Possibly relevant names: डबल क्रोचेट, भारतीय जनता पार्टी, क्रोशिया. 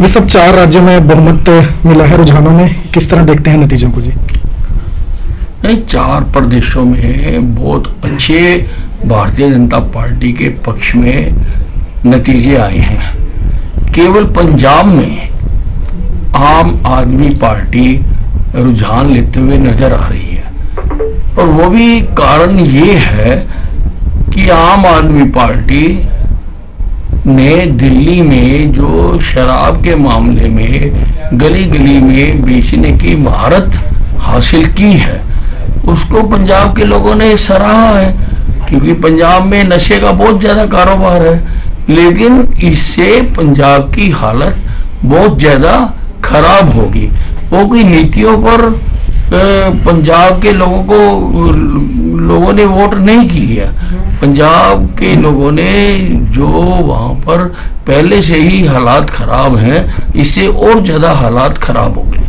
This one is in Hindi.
वे सब चार राज्यों में बहुमत मिला है रुझानों में, किस तरह देखते हैं नतीजों को? जी नहीं, चार प्रदेशों में बहुत अच्छे भारतीय जनता पार्टी के पक्ष में नतीजे आए हैं। केवल पंजाब में आम आदमी पार्टी रुझान लेते हुए नजर आ रही है, और वो भी कारण ये है कि आम आदमी पार्टी ने दिल्ली में जो शराब के मामले में गली गली में बेचने की महारत हासिल की है, उसको पंजाब के लोगों ने सराहा है, क्योंकि पंजाब में नशे का बहुत ज्यादा कारोबार है। लेकिन इससे पंजाब की हालत बहुत ज्यादा खराब होगी। वो कोई नीतियों पर पंजाब के लोगों ने वोट नहीं किया। पंजाब के लोगों ने जो वहां पर पहले से ही हालात खराब हैं, इससे और ज्यादा हालात खराब हो गए।